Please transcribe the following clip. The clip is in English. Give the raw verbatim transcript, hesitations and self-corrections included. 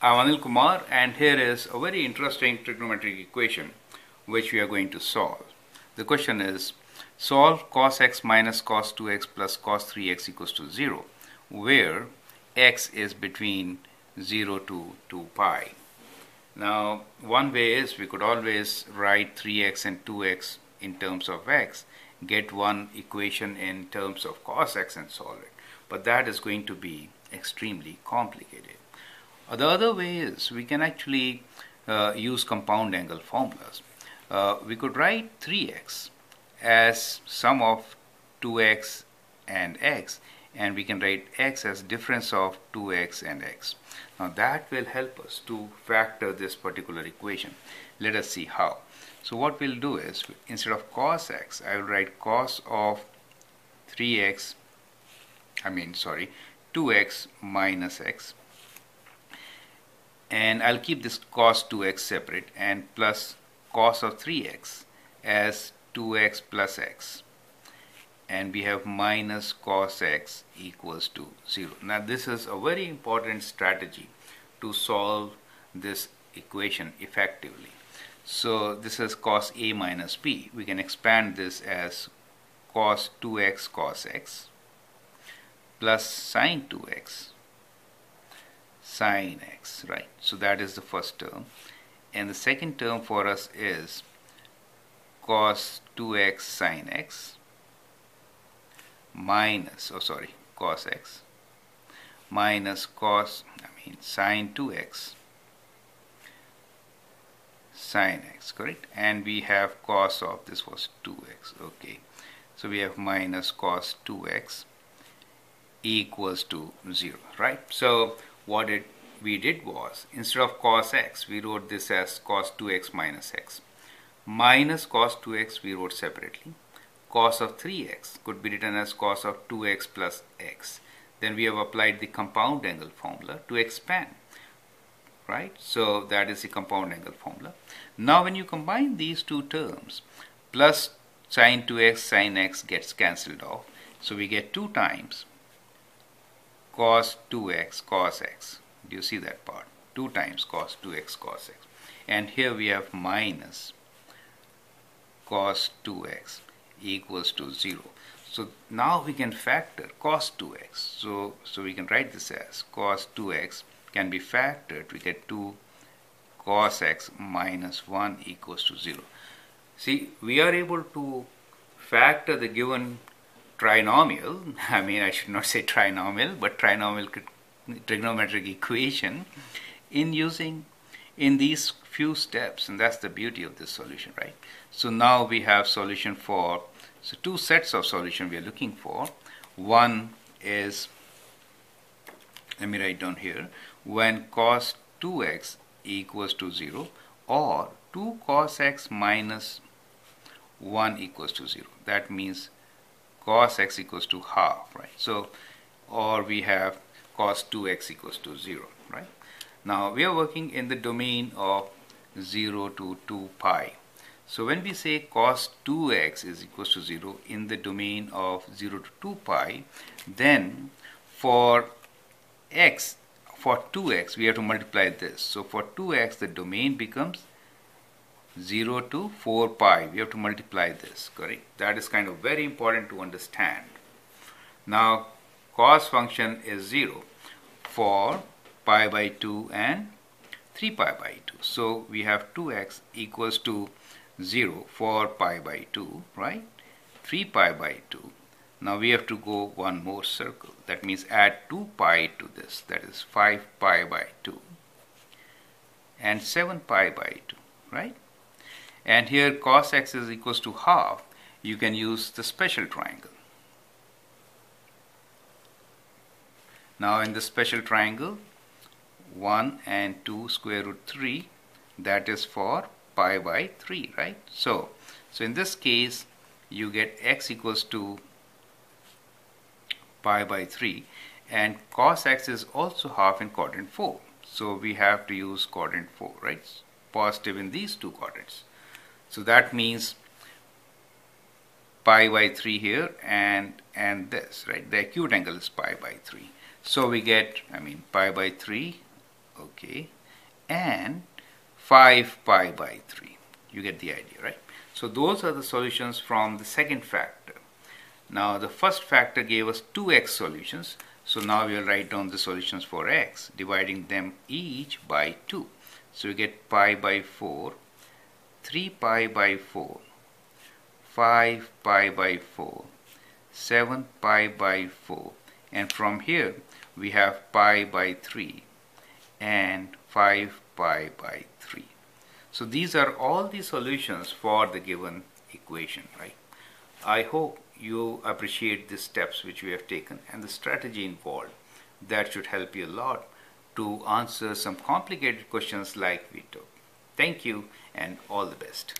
I'm Anil Kumar, and here is a very interesting trigonometric equation which we are going to solve. The question is, solve cos x minus cos two x plus cos three x equals to zero, where x is between zero to two pi. Now, one way is we could always write three x and two x in terms of x, get one equation in terms of cos x and solve it, but that is going to be extremely complicated. The other way is we can actually uh, use compound angle formulas. Uh, we could write three x as sum of two x and x, and we can write x as difference of two x and x. Now that will help us to factor this particular equation. Let us see how. So what we'll do is, instead of cos x, I will write cos of three x, I mean sorry, two x minus x. And I'll keep this cos two x separate, and plus cos of three x as two x plus x, and we have minus cos x equals to zero. Now this is a very important strategy to solve this equation effectively. So this is cos a minus b. We can expand this as cos two x cos x plus sine two x sine x, right? So that is the first term, and the second term for us is cos two x sine x minus, oh sorry, cos x minus cos, I mean sine two x sine x, correct? And we have cos of, this was two x, okay. So we have minus cos two x equals to zero, right? So what it, we did was, instead of cos x, we wrote this as cos two x minus x. Minus cos two x we wrote separately. Cos of three x could be written as cos of two x plus x. Then we have applied the compound angle formula to expand, right? So that is the compound angle formula. Now when you combine these two terms, plus sine two x sine x gets cancelled off. So we get two times cos two x cos x. Do you see that part? two times cos two x cos x. And here we have minus cos two x equals to zero. So now we can factor cos two x. So, so we can write this as cos two x can be factored. We get two cos x minus one equals to zero. See, we are able to factor the given trinomial, I mean I should not say trinomial, but trinomial trigonometric equation in using in these few steps, and that's the beauty of this solution, right? So now we have solution for, so two sets of solution we are looking for. One is, let me write down here, when cos two x equals to zero, or two cos x minus one equals to zero. That means cos x equals to half, right? So, or we have cos two x equals to zero, right? Now we are working in the domain of zero to two pi. So when we say cos two x is equals to zero in the domain of zero to two pi, then for x, for two x, we have to multiply this. So for two x, the domain becomes zero to four pi. We have to multiply this, correct? That is kind of very important to understand. Now cos function is zero for pi by two and three pi by two. So we have two x equals to zero for pi by two, right? three pi by two. Now we have to go one more circle. That means add two pi to this. That is five pi by two and seven pi by two, right? And here cos x is equals to half. You can use the special triangle. Now in the special triangle, one and two square root three, that is for pi by three, right? So, so in this case, you get x equals to pi by three, and cos x is also half in quadrant four. So we have to use quadrant four, right? Positive in these two quadrants. So that means pi by three here and and this, right? The acute angle is pi by three. So we get, I mean, pi by three okay, and five pi by three. You get the idea, right? So those are the solutions from the second factor. Now the first factor gave us two x solutions, so now we will write down the solutions for x, dividing them each by two. So we get pi by four, three pi by four, five pi by four, seven pi by four, and from here we have pi by three and five pi by three. So these are all the solutions for the given equation, right? I hope you appreciate the steps which we have taken and the strategy involved. That should help you a lot to answer some complicated questions like we took. Thank you and all the best.